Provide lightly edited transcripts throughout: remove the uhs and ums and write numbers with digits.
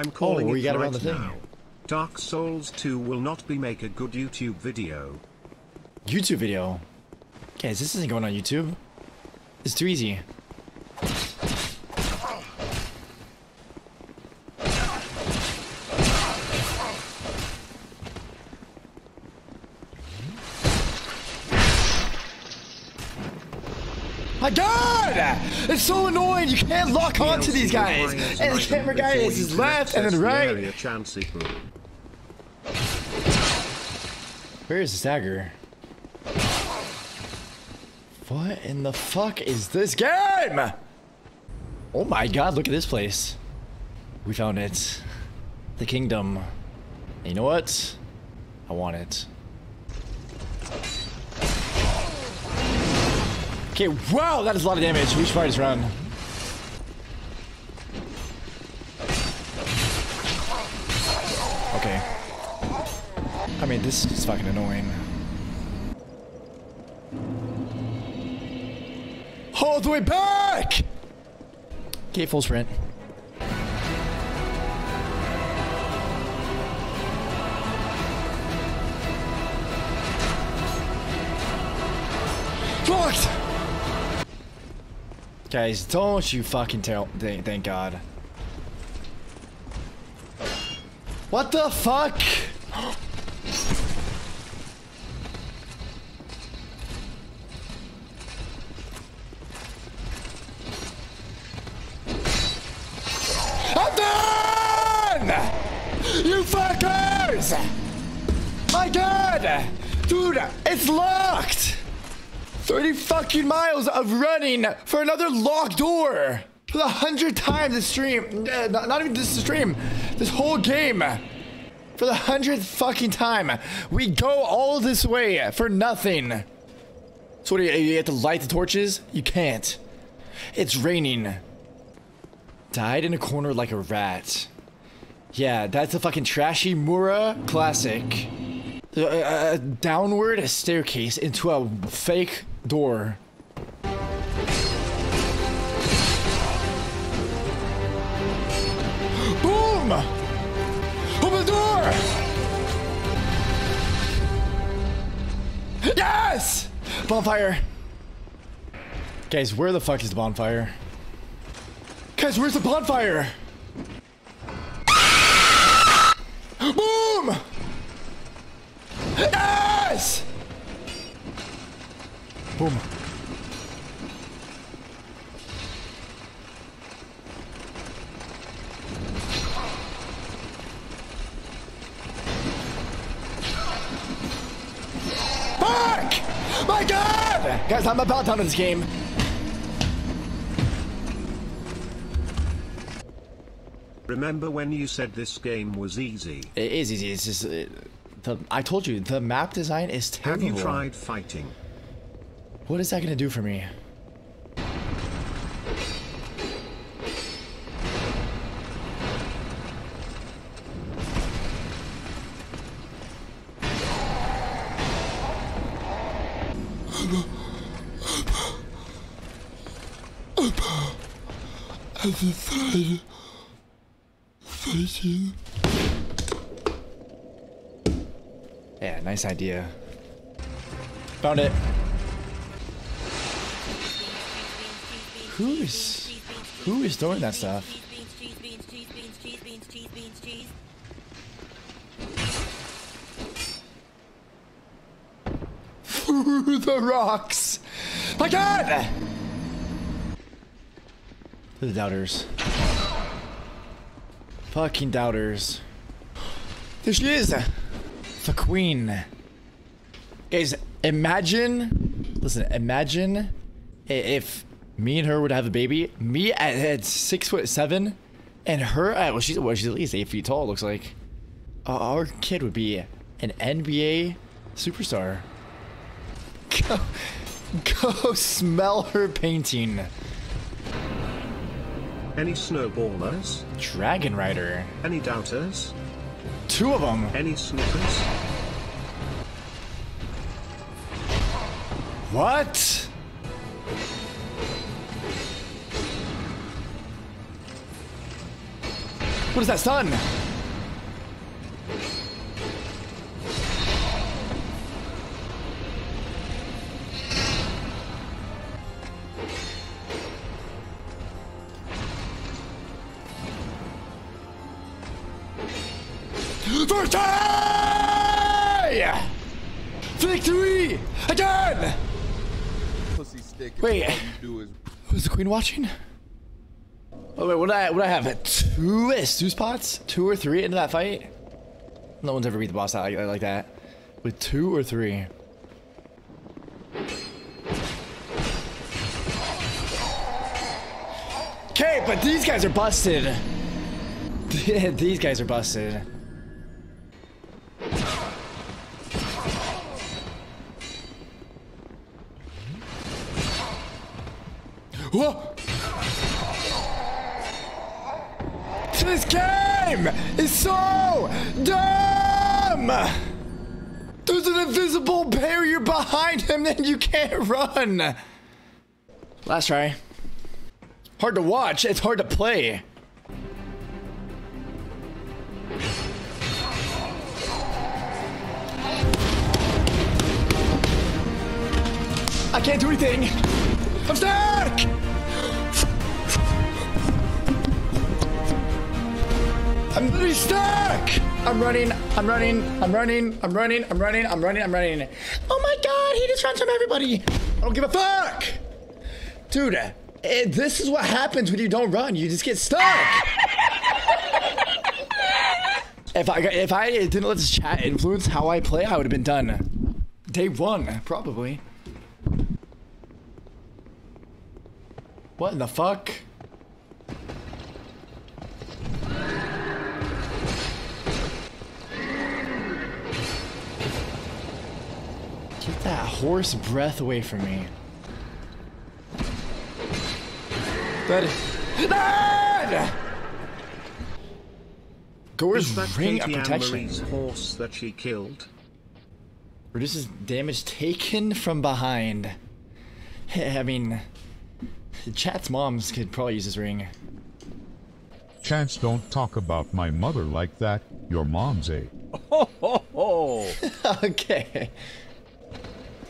I'm calling it right now. Dark Souls 2 will not be make a good YouTube video. YouTube video? Guys, this isn't going on YouTube. It's too easy. My God! It's so annoying. You can't lock onto these guys. And the camera guy is left and then right. Where is the dagger? What in the fuck is this game? Oh my God! Look at this place. We found it. The kingdom. And you know what? I want it. Okay, wow, that is a lot of damage. We should probably just run. Okay. I mean, this is fucking annoying. All the way back! Okay, full sprint. Fucked! Guys, don't you fucking tell. Thank God. What the fuck? I'm done! You fuckers! My God! Dude, it's locked! 30 fucking miles of running for another locked door for the 100th time this stream. Not even this stream, this whole game. For the 100th fucking time. We go all this way for nothing. So what, you have to light the torches? You can't. It's raining. Died in a corner like a rat. Yeah, that's a fucking trashy Mura classic. A downward staircase into a fake door. Boom! Open the door! Yes! Bonfire. Guys, where the fuck is the bonfire? Guys, where's the bonfire? Boom! Yes! Boom. Fuck! My God! Guys, I'm about done with this game. Remember when you said this game was easy? It is easy. It's just... I told you, the map design is terrible. Have you tried fighting? What is that gonna do for me? Yeah, nice idea. Found it. Who is throwing that stuff? Through the rocks. My God! The doubters. Fucking doubters. There she is. The queen. Guys, imagine, listen, imagine if me and her would have a baby, me at 6'7" and her at, well, she's at least 8 feet tall, looks like. Our kid would be an NBA superstar. Go smell her painting. Any snowballers? Dragon Rider. Any doubters? Two of them. Any snippers? What? What is that stun? Victory! Again! Pussy stick. Wait. All you do is... Was the queen watching? Oh wait, would I have it? Two spots? 2 or 3 into that fight? No one's ever beat the boss out like that. With 2 or 3. Okay, but these guys are busted. These guys are busted. Whoa. This game is so dumb! There's an invisible barrier behind him that you can't run! Last try. Hard to watch, it's hard to play. I can't do anything! I'm stuck! I'm literally stuck! I'm running. Oh my god, he just runs from everybody! I don't give a fuck! Dude, this is what happens when you don't run. You just get stuck! If I didn't let this chat influence how I play, I would have been done. Day 1, probably. What in the fuck? Get that horse breath away from me. That Gore's ring of protection. Horse that she killed. Reduces damage taken from behind. I mean, Chat's moms could probably use this ring. Chance, don't talk about my mother like that. Your mom's a. Oh, ho, ho. Okay.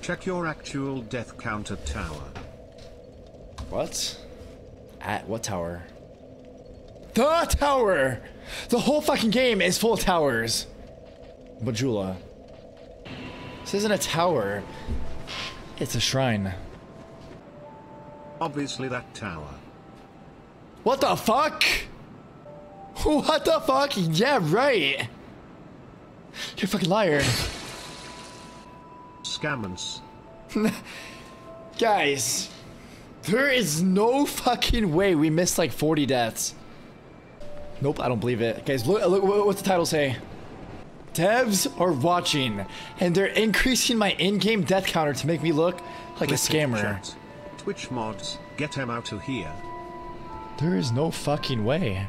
Check your actual death count at tower. What? At what tower? The tower! The whole fucking game is full of towers. Majula. This isn't a tower. It's a shrine. Obviously that tower. What the fuck? What the fuck? Yeah, right. You're a fucking liar. Scammers. Guys, there is no fucking way we missed like 40 deaths. Nope, I don't believe it. Guys, look what's the title say? Devs are watching, and they're increasing my in-game death counter to make me look like a scammer. Twitch mods, get him out of here. There is no fucking way.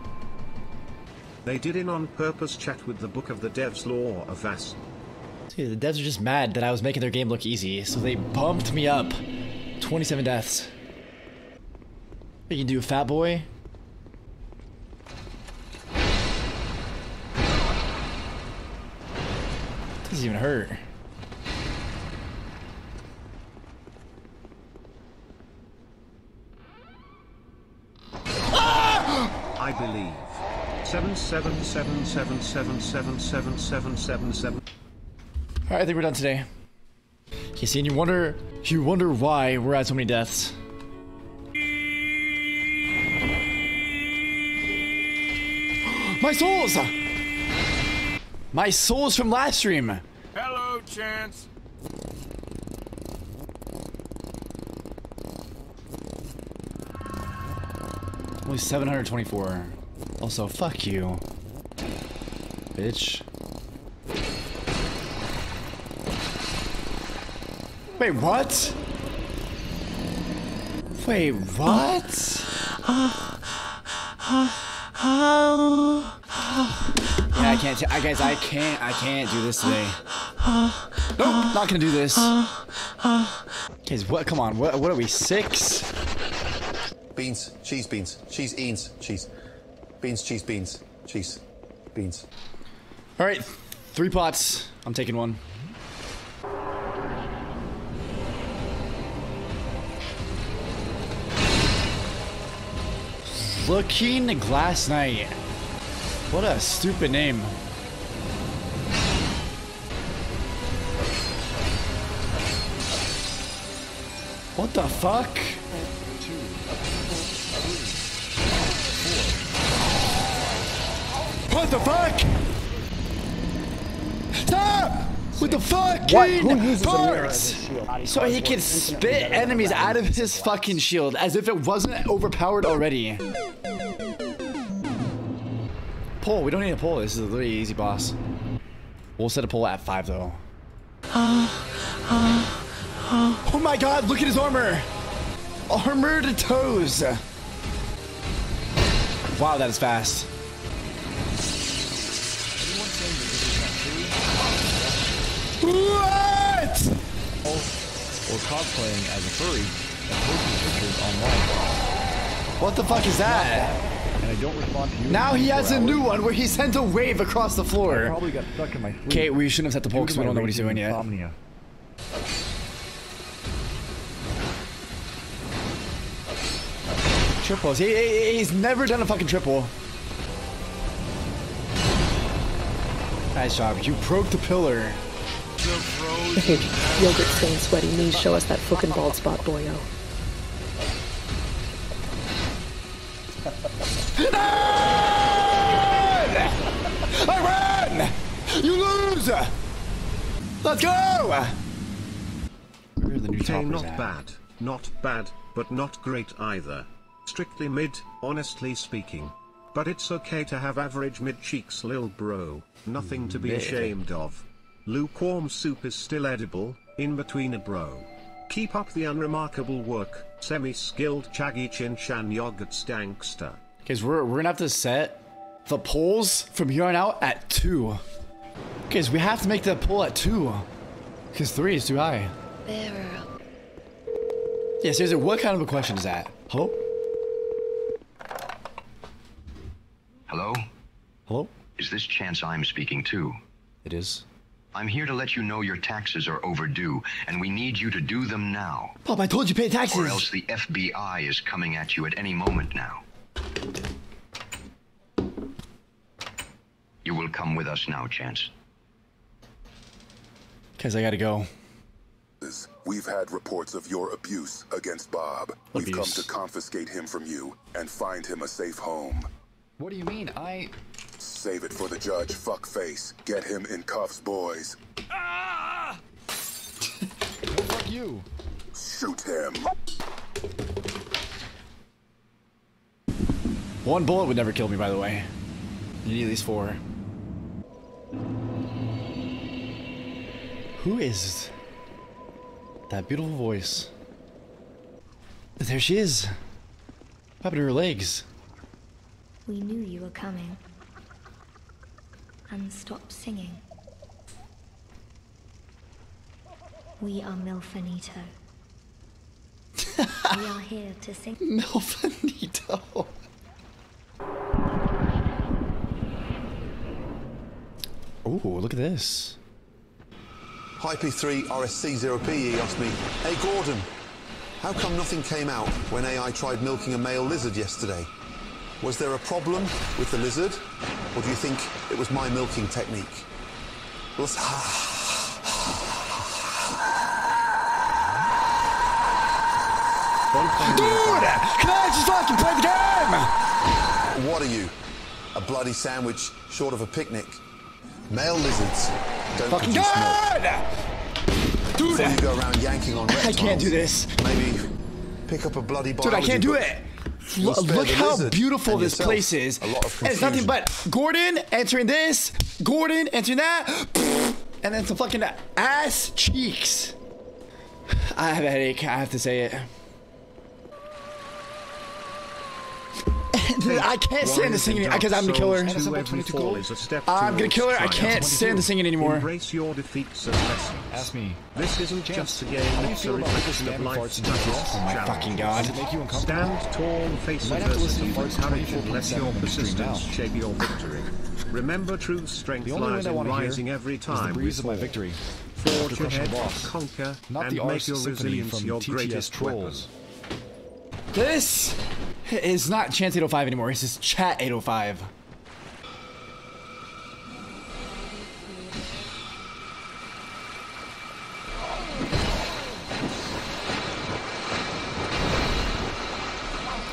They did it on purpose, chat, with the book of the devs lore of Vass. The devs are just mad that I was making their game look easy, so they bumped me up. 27 deaths. What you do, fat boy? Doesn't even hurt. Ah! I believe. 777777777. Alright, I think we're done today. You see, and you wonder why we're at so many deaths. My souls! My souls from last stream! Hello, Chance! Only 724. Also, fuck you. Bitch. Wait, what? Wait, what? Yeah, I can't. Guys, I can't do this today. Nope, not gonna do this. Guys, what? Come on, what are we, 6? Beans, cheese, beans, cheese, beans, cheese, beans, cheese, beans, Jeez. Beans. All right. 3 pots. I'm taking one. Looking Glass Knight. What a stupid name. What the fuck? What the fuck? Stop! With the fucking parts! So he can spit enemies out of his fucking shield as if it wasn't overpowered already. Pull, we don't need a pull. This is a really easy boss. We'll set a pull at 5 though. Oh my god, look at his armor! Armor to toes! Wow, that is fast. What? Or cosplaying as a furry and posting pictures online. What the fuck is that? And I don't respond to you. Now he has a new one where he sent a wave across the floor. I probably got stuck in my sleep. Okay, we shouldn't have set the poll because we don't know what he's doing yet. Insomnia. Triples. He's never done a fucking triple. Nice job. You broke the pillar. Yogurt stained sweaty knees show us that fucking bald spot, boyo. I win! You lose! Let's go! Where are the new toppers not at? Bad, not bad, but not great either. Strictly mid, honestly speaking. But it's okay to have average mid cheeks, lil bro. Nothing to be ashamed of. Lukewarm soup is still edible, in between a bro. Keep up the unremarkable work, semi-skilled Chaggy Chin Chan Yogurt Stankster. Okay, so we're gonna have to set the polls from here on out at 2. Okay, so we have to make that poll at 2. Because 3 is too high. There. Yeah, seriously, what kind of a question is that? Hello? Hello? Hello? Is this Chance I'm speaking to? It is. I'm here to let you know your taxes are overdue, and we need you to do them now. Pop, I told you pay taxes! Or else the FBI is coming at you at any moment now. You will come with us now, Chance. 'Cause I gotta go. We've had reports of your abuse against Bob. Abuse. We've come to confiscate him from you and find him a safe home. What do you mean? I... Save it for the judge, fuckface. Get him in cuffs, boys. Ah! Fuck you. Shoot him. One bullet would never kill me, by the way. You need at least 4. Who is that beautiful voice? There she is. What happened to her legs? We knew you were coming. And stop singing. We are Milfinito. We are here to sing. Milfinito. Oh, look at this. Hi P3 RSC0PE asked me, hey Gordon, how come nothing came out when AI tried milking a male lizard yesterday? Was there a problem with the lizard? Or do you think it was my milking technique? Let's... Dude! Can I just fucking play the game? What are you? A bloody sandwich short of a picnic. Male lizards don't fucking produce milk. Dude! Before you go around yanking on reptiles, I can't do this. Maybe pick up a bloody biology book. Dude, I can't do it! Look how beautiful this place is. It's nothing but Gordon entering this, Gordon entering that, and then some fucking ass cheeks. I have a headache, I have to say it. I can't stand the singing because I'm the killer. I'm gonna kill her. I can't stand the singing anymore. Embrace your defeats and lessons. Ask me. This isn't just a game. It's a reflection of life's darkness. Oh my fucking god! Stand tall, face adversity with courage, and let your persistence shape your victory. Remember, true strength lies in rising every time. Breeze of my victory. Forge ahead, conquer, and make your resilience your greatest weapon. This is not Chance 805 anymore. This is Chat 805.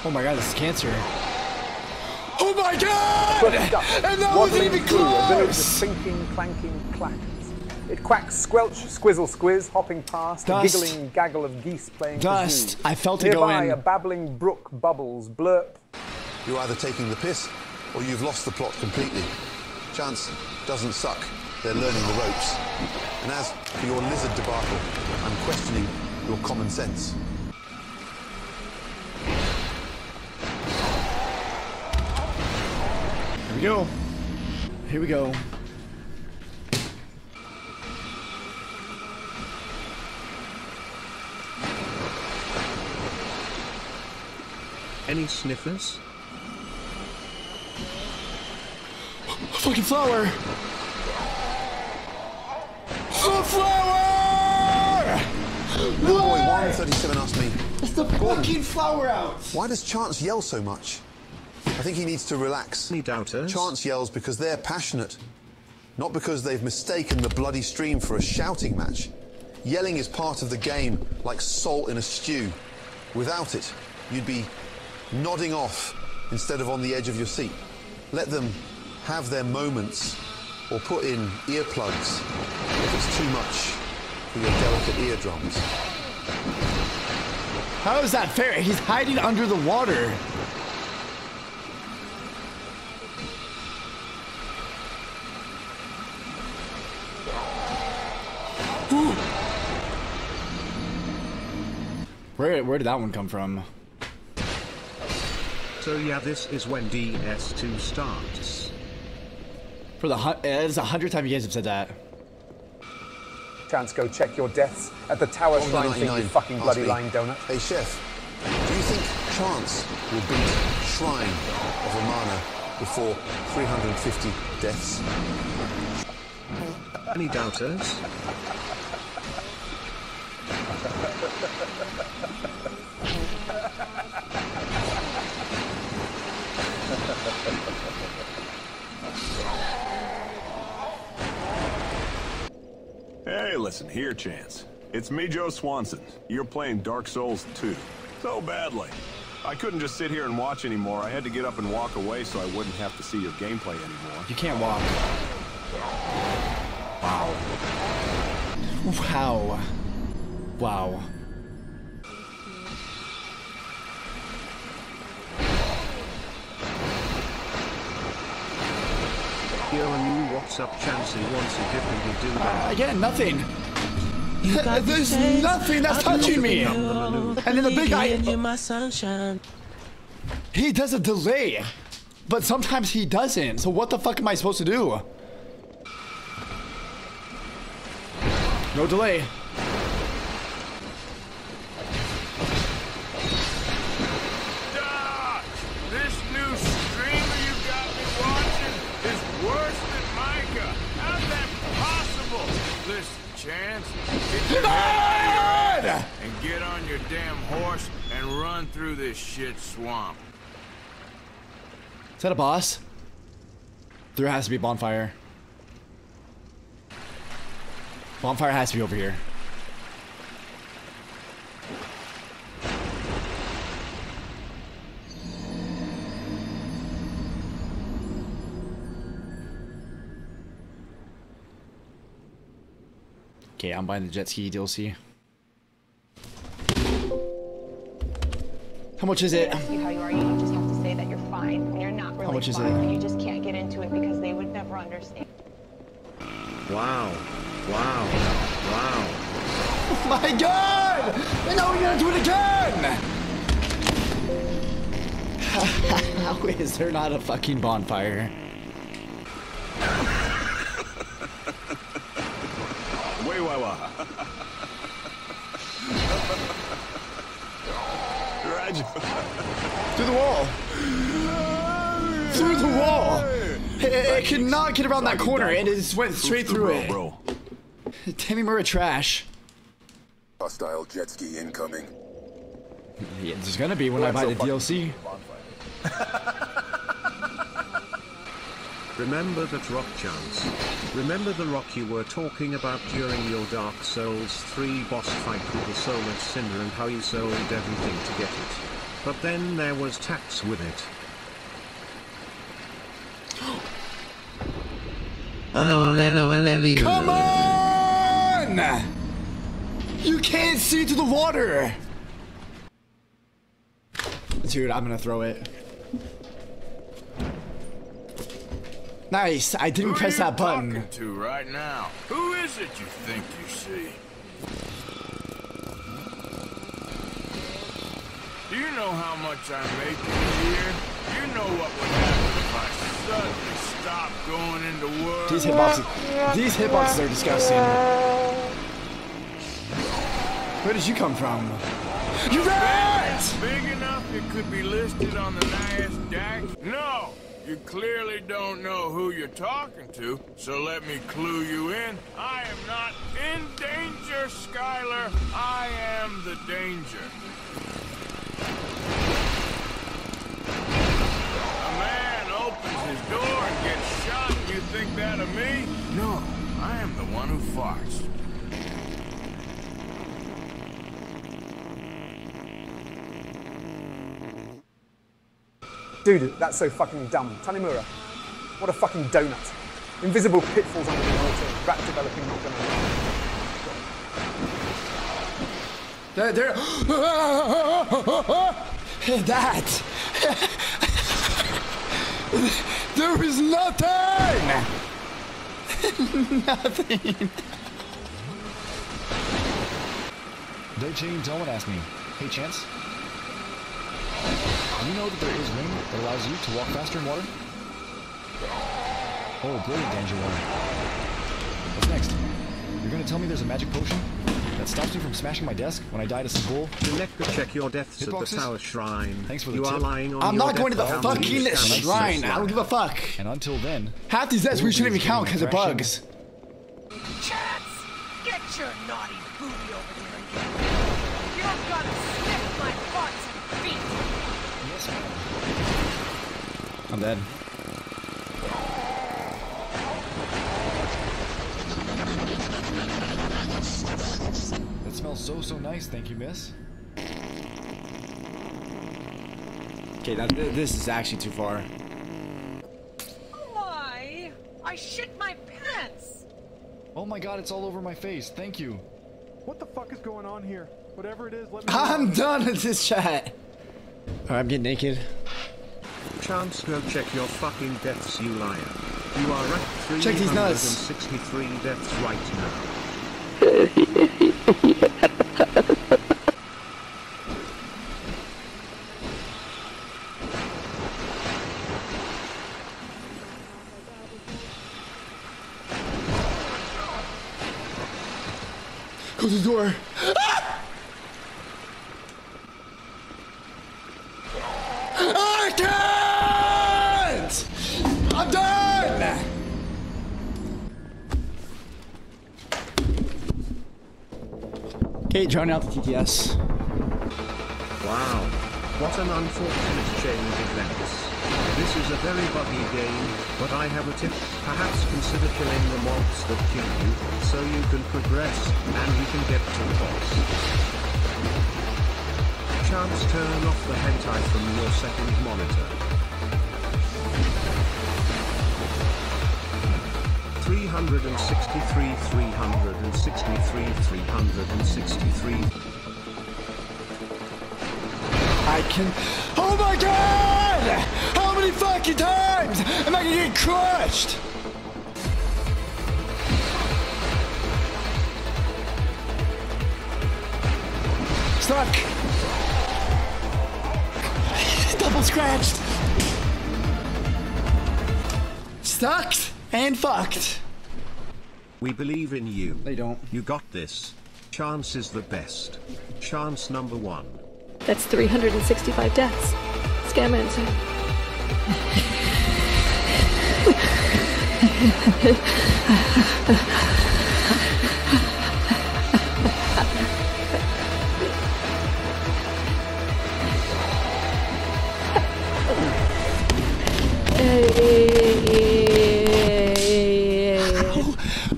Oh my god, this is cancer. Oh my god! And that wasn't even close! There was a sinking, clanking clack. It quacks, squelch, squizzle, squiz, hopping past, dust. A giggling gaggle of geese playing dust. I felt it going. Nearby, a babbling brook bubbles, blurp. You're either taking the piss, or you've lost the plot completely. Chance doesn't suck. They're learning the ropes. And as for your lizard debacle, I'm questioning your common sense. Here we go. Here we go. Any sniffers? A fucking flower! A flower! What? No, boy, 137 asked me. It's the fucking flower out! Why does Chance yell so much? I think he needs to relax. Any doubters? Chance yells because they're passionate, not because they've mistaken the bloody stream for a shouting match. Yelling is part of the game, like salt in a stew. Without it, you'd be nodding off instead of on the edge of your seat. Let them have their moments, or put in earplugs if it's too much for your delicate eardrums. How is that fair? He's hiding under the water. Ooh. Where did that one come from? So yeah, this is when DS2 starts. For the it's 100 times you guys have said that. Chance, go check your deaths at the tower shrine thing, you fucking bloody lying donut. Hey chef, do you think Chance will beat Shrine of Amana before 350 deaths? Any doubters? Hey, listen here, Chance. It's me, Joe Swanson. You're playing Dark Souls 2. So badly. I couldn't just sit here and watch anymore. I had to get up and walk away so I wouldn't have to see your gameplay anymore. You can't walk. Wow. Wow. Wow. What's up, Chancey? Wants a different to do that. Again, nothing. There's nothing that's touching me. And then the big guy. He does a delay, but sometimes he doesn't. So what the fuck am I supposed to do? No delay. Chance, get your head out of here and get on your damn horse and run through this shit swamp. Is that a boss? There has to be a bonfire. Bonfire has to be over here. Okay, I'm buying the jet ski DLC. How much is it? Ask you how you are, you just have to say that you're fine and you're not really fine, and you just can't get into it because they would never understand. Wow. Wow. Wow. Oh my god! And now we're gonna do it again! How is there not a fucking bonfire? Through the wall! Through the wall! It could not get around that corner, and it just went straight through it. Tammy Murray trash. Hostile jet ski incoming. Yeah, there's gonna be when I buy the DLC. Remember that rock chance. Remember the rock you were talking about during your Dark Souls 3 boss fight with the Soul of Cinder and how you sold everything to get it. But then there was tax with it. Come on! You can't see to the water! Dude, I'm gonna throw it. Nice. I didn't press that button. Who are you talking to right now? Who is it you think you see? Do you know how much I'm making here? You know what would happen if I suddenly stopped going into work. These hitboxes are disgusting. Where did you come from? You rat! Big enough it could be listed on the NASDAQ? No! You clearly don't know who you're talking to, so let me clue you in. I am not in danger, Skylar. I am the danger. A man opens his door and gets shot. You think that of me? No, I am the one who farts. Dude, that's so fucking dumb. Tanimura, what a fucking donut. Invisible pitfalls under the water, rat developing not gonna work. There is nothing! Nothing. Dojin, don't ask me. Hey, Chance? You know that there is rain that allows you to walk faster in water? Oh, brilliant, Danger Water. What's next? You're gonna tell me there's a magic potion that stops me from smashing my desk when I die to some bull? Electra, check your deaths at the Tower Shrine. Thanks for the tip. I'm not going to the fucking shrine. I don't give a fuck. And until then, half these deaths we shouldn't even count because of bugs. Chance, get your naughty booty over there again. You're gonna sniff my thoughts and feet. I'm dead. That smells so nice, thank you, miss. Okay, now this is actually too far. Why? I shit my pants! Oh my god, it's all over my face, thank you. What the fuck is going on here? Whatever it is, let me I'm done with this chat! Alright, I'm getting naked. Chance, go check your fucking deaths, you liar. You are at 363 deaths right now. Go to the door. Hey, drone out the TTS. Wow, what an unfortunate chain of events. This is a very buggy game, but I have a tip. Perhaps consider killing the mobs that kill you, so you can progress, and you can get to the boss. Chance, turn off the hentai from your second monitor. 363, 363, 363. I can. Oh my god! How many fucking times am I gonna get crushed? Stuck. The triple scratched. Stuck and fucked. We believe in you. They don't. You got this. Chance is the best. Chance number one. That's 365 deaths. Scam answer.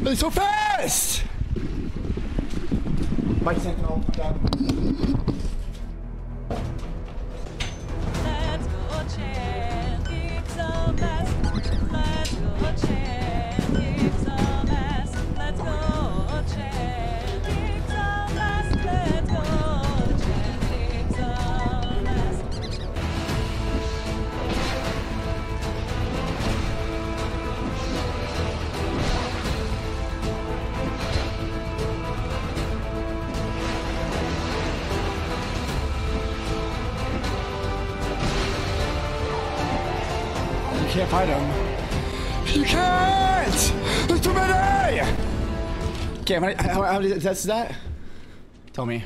They're so fast! Mike, second all down. Let's go chanting some ass. Let's go chanting some ass. Let's go chanting some ass. Let's go chanting some ass. You can't fight him. You can't! There's too many! Okay, how many deaths is that? Tell me.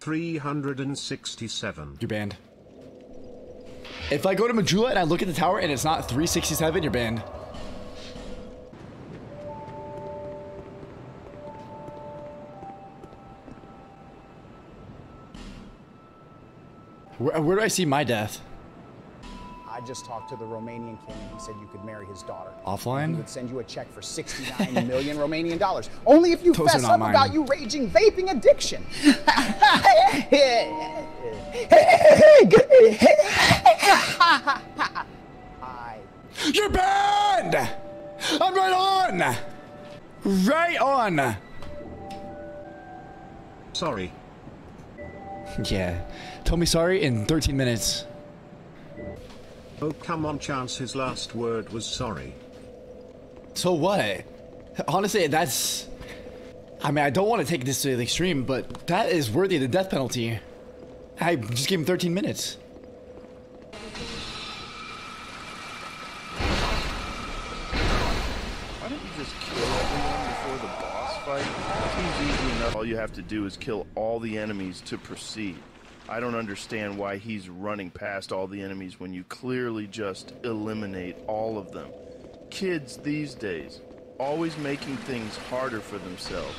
367. You're banned. If I go to Majula and I look at the tower and it's not 367, you're banned. Where do I see my death? I just talked to the Romanian king and he said you could marry his daughter. Offline? He would send you a check for 69 million Romanian dollars. Only if you fess up about you raging vaping addiction. You're banned! I'm right on! Right on! Sorry. Yeah. Tell me sorry in 13 minutes. Oh, come on, Chance. His last word was sorry. So what? Honestly, that's... I mean, I don't want to take this to the extreme, but that is worthy of the death penalty. I just gave him 13 minutes. Why don't you just kill everyone before the boss fight? It seems easy enough. All you have to do is kill all the enemies to proceed. I don't understand why he's running past all the enemies when you clearly just eliminate all of them. Kids these days, always making things harder for themselves.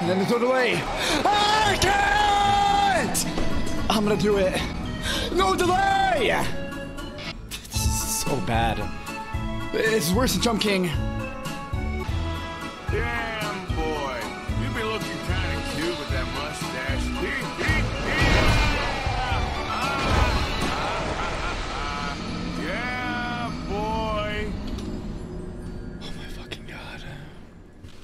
And then there's no delay. I can't! I'm gonna do it. No delay! This is so bad. It's worse than Jump King. Damn, boy. You be looking kind of cute with that mustache. Yeah, boy. Oh, my fucking God.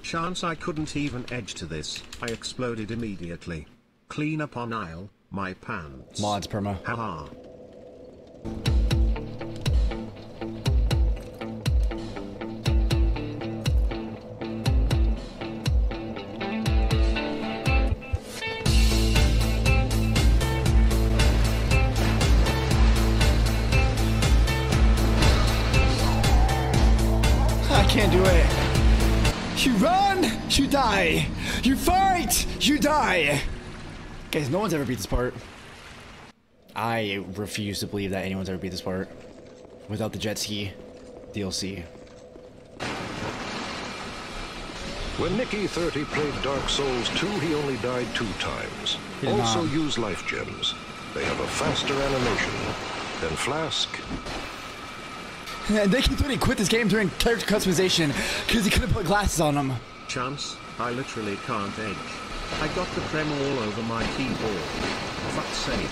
Chance, I couldn't even edge to this. I exploded immediately. Clean up on aisle, my pants. Mods, perma. Haha. Can't do it. You run, you die. You fight, you die. Guys, no one's ever beat this part. I refuse to believe that anyone's ever beat this part without the jet ski DLC. When Nicky 30 played Dark Souls 2, he only died 2 times. Also use life gems. They have a faster animation than Flask. And they completely quit this game during character customization because he couldn't put glasses on them. Chance, I literally can't edge. I got the creme all over my keyboard. Fuck's sake.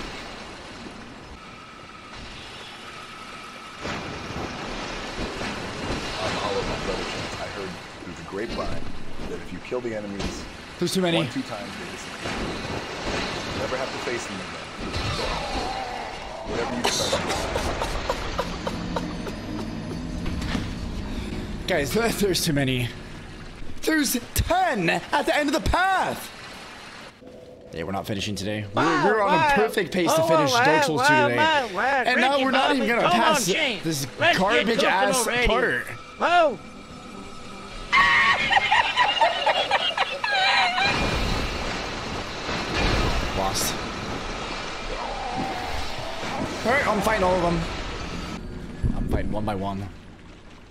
I'm all of my brother Chance. I heard through the grapevine that if you kill the enemies, there's too many. 1 or 2 times they disappear. You never have to face them again. So, whatever you decide to do. Guys, there's too many. There's 10 at the end of the path! Yeah, we're not finishing today. We're on a perfect pace to finish Dark Souls 2 today. And now we're not even gonna pass this garbage ass part. Whoa! Lost. Alright, I'm fighting all of them. I'm fighting one by one.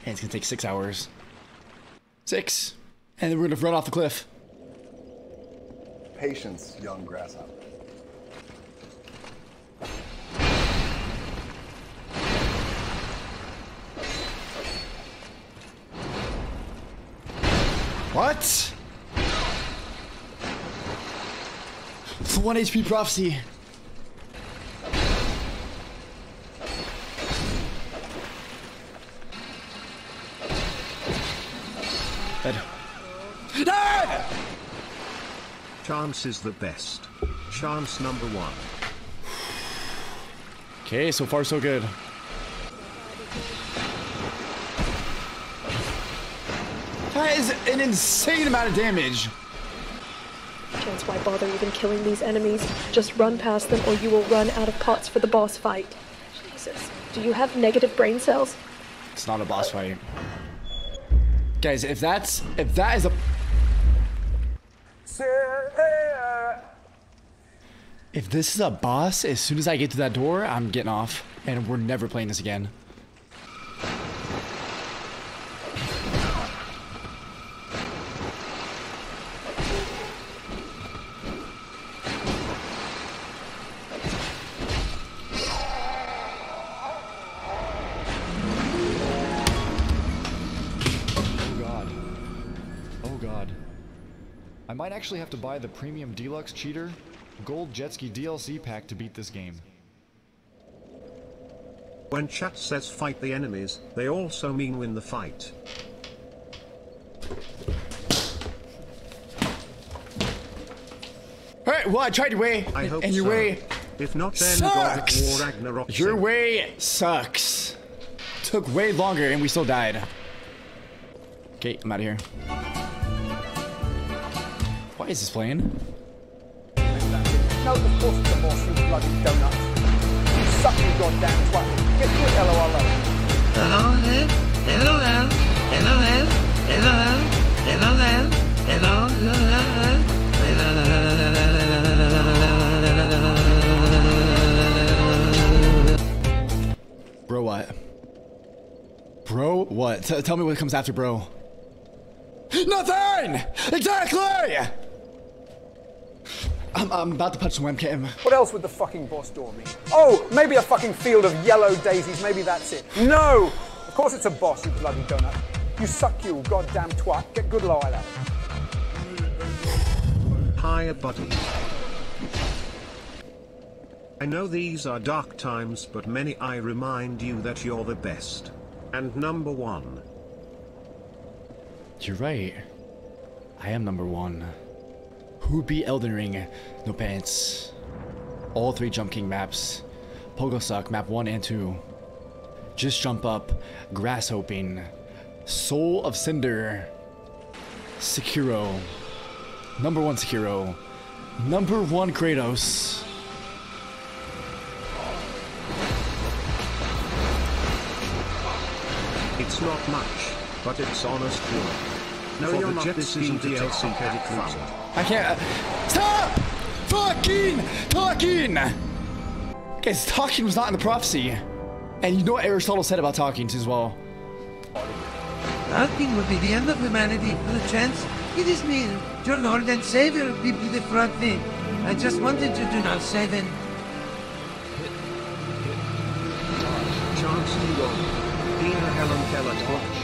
And it's gonna take 6 hours. 6. And then we're gonna run off the cliff. Patience, young grasshopper. What? It's the 1 HP prophecy. Chance is the best. Chance number 1. Okay, so far so good. That is an insane amount of damage. Chance, why bother even killing these enemies? Just run past them or you will run out of pots for the boss fight. Jesus, do you have negative brain cells? It's not a boss fight. Guys, if that is a... If this is a boss, as soon as I get to that door, I'm getting off, and we're never playing this again. Might actually have to buy the Premium Deluxe Cheater Gold Jet Ski DLC pack to beat this game. When chat says fight the enemies, they also mean win the fight. Alright, well I tried your way, I hope and your so. Way if not, then sucks! God of War your way sucks. Took way longer and we still died. Okay, I'm out of here. Why is this playing? No, of course it's a boss, you bloody donut. You suck, you goddamn twat. Get to it, LOL. LOL, LOL, LOL, LOL, LOL, LOL, LOL. Bro what? Bro what? Tell me what comes after bro. Nothing! Exactly! I'm about to punch the webcam. What else would the fucking boss door mean? Oh, maybe a fucking field of yellow daisies, maybe that's it. No! Of course it's a boss, you bloody donut. You suck, you goddamn twat. Get good low either. Hiya, buddy. I know these are dark times, but may I remind you that you're the best. And number 1. You're right. I am number 1. Who beat Elden Ring? No pants. All 3 Jump King maps. Pogosuck map 1 and 2. Just Jump Up. Grass Hoping. Soul of Cinder. Sekiro. Number 1 Sekiro. Number 1 Kratos. It's not much, but it's honest work. No, you're not. This isn't DLC exclusive. I can't. Stop! Fucking talking! Guys, talking was not in the prophecy. And you know what Aristotle said about talking as well. Talking would be the end of humanity. For the chance, it is me, your Lord and Savior, be the front thing. I just wanted you to not save him. Chance to go. Dina Helen Keller Torch.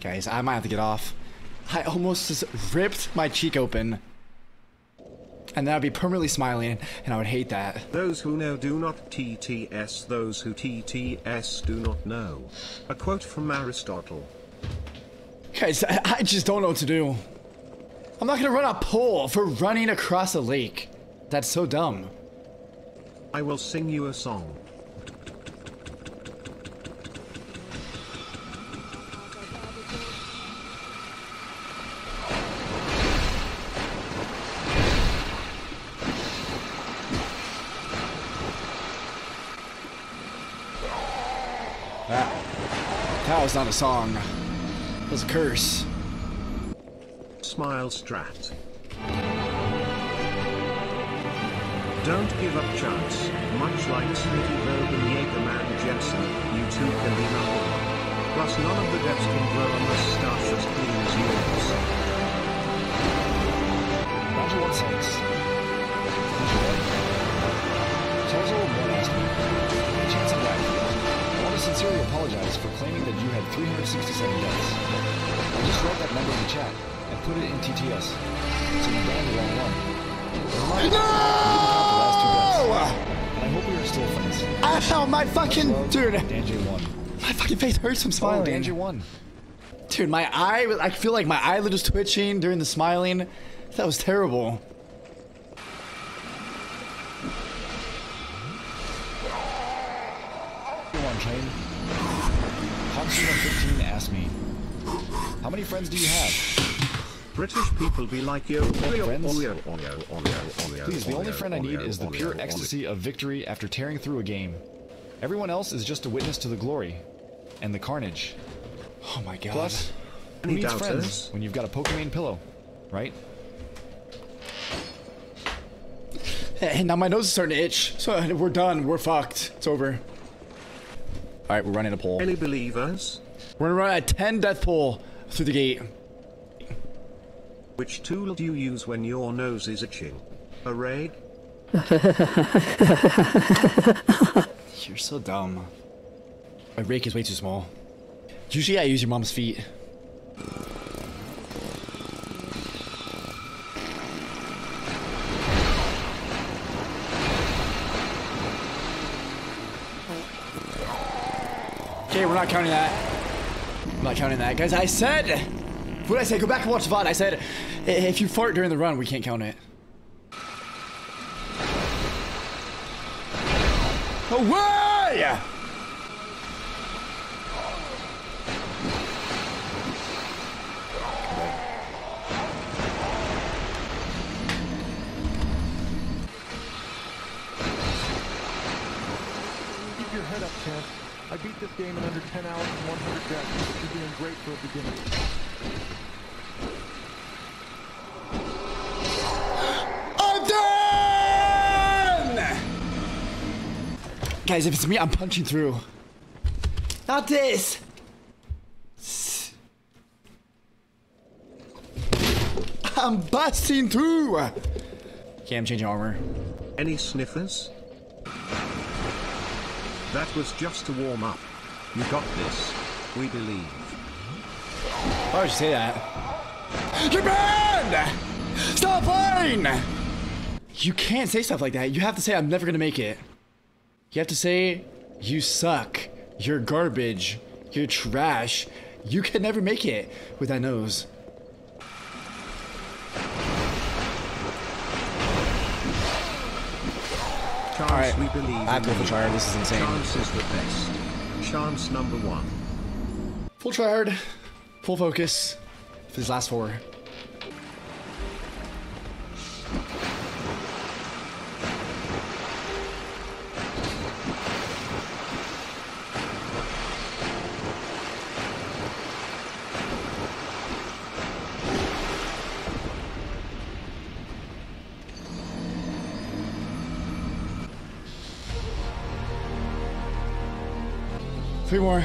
Guys, I might have to get off. I almost just ripped my cheek open. And then I'd be permanently smiling, and I would hate that. Those who know do not TTS, those who TTS do not know. A quote from Aristotle. Guys, I just don't know what to do. I'm not gonna run a poll for running across a lake. That's so dumb. I will sing you a song. That was not a song. It was a curse. Smile strat. Don't give up chance. Much like Smitty Rogue and Jaegerman Jensen, you too can be number one. Plus none of the devs can grow unless stuff as clean as yours. Roger what sense. Total one chance of life. I want to sincerely apologize for claiming that you had 367 deaths. I just wrote that number in the chat and put it in TTS. So you got the wrong one. No! I hope we are still friends. Ow, my fucking dude. My fucking face hurts from smiling. Oh, Danji won. Dude, my eye, I feel like my eyelid was twitching during the smiling. That was terrible. Hawk115 asked me, how many friends do you have? British people be like yo, please, the only friend I need is the pure ecstasy of victory after tearing through a game. Everyone else is just a witness to the glory and the carnage. Oh my god. Plus, who needs friends when you've got a Pokemon pillow, right? And now my nose is starting to itch. So we're done. We're fucked. It's over. All right, we're running a poll. Any believers? We're gonna run a 10 death poll through the gate. Which tool do you use when your nose is itching? A raid? You're so dumb. My rake is way too small. Usually I use your mom's feet. Okay, we're not counting that. I'm not counting that. Guys, I said... What did I say? Go back and watch the VOD. I said, if you fart during the run, we can't count it. Away! Keep your head up, champ. I beat this game in under 10 hours and 100 deaths. You're doing great for a beginner. I'm done! Guys, if it's me, I'm punching through. Not this! I'm busting through! Okay, I'm changing armor. Any sniffers? That was just to warm up. You got this. We believe. Why would you say that? You're banned! Stop playing! You can't say stuff like that. You have to say, I'm never gonna make it. You have to say, you suck. You're garbage. You're trash. You can never make it with that nose. Alright, I have to go for tryhard. This is insane. Chance is the best. Chance number one. Full tryhard. Full focus for these last four. Three more.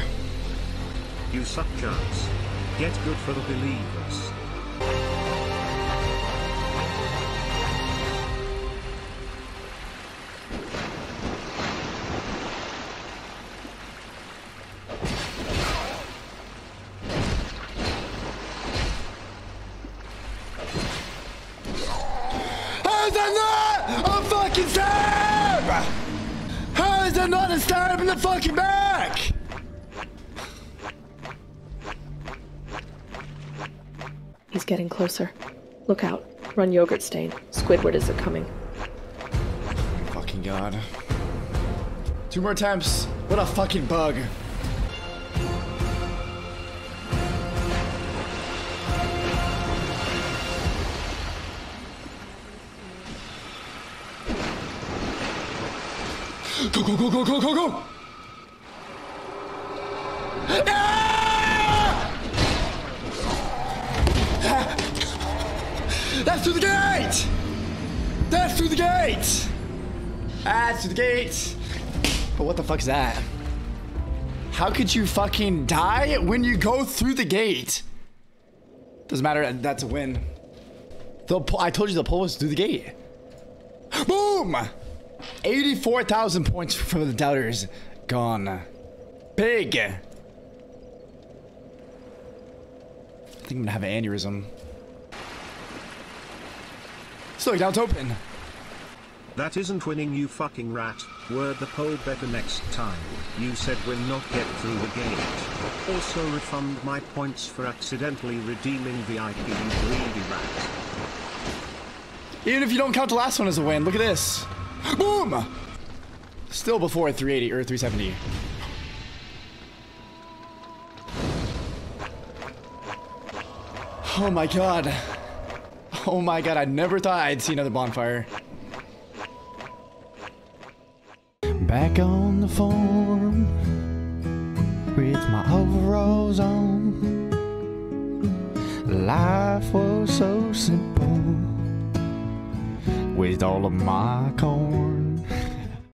You suck, Chance. Get good for the believers. the fucking back! He's getting closer. Look out. Run yogurt stain. Squidward is it coming. Oh, fucking god. Two more attempts. What a fucking bug. Go, go, go, go, go, go, go! Ah! That's through the gate! That's through the gate! That's through the gate! But what the fuck's that? How could you fucking die when you go through the gate? Doesn't matter, that's a win. I told you the pull was through the gate. Boom! 84,000 points for the doubters. Gone. Big. I think I'm gonna have an aneurysm. Still, now it's open. That isn't winning, you fucking rat. Word the poll better next time. You said we'll not get through the gate. Also refund my points for accidentally redeeming VIP, you greedy rat. Even if you don't count the last one as a win, look at this. Boom! Still before 380 or 370. Oh my god. Oh my god, I never thought I'd see another bonfire. Back on the forum with my overalls on. Life was so simple with all of my corn.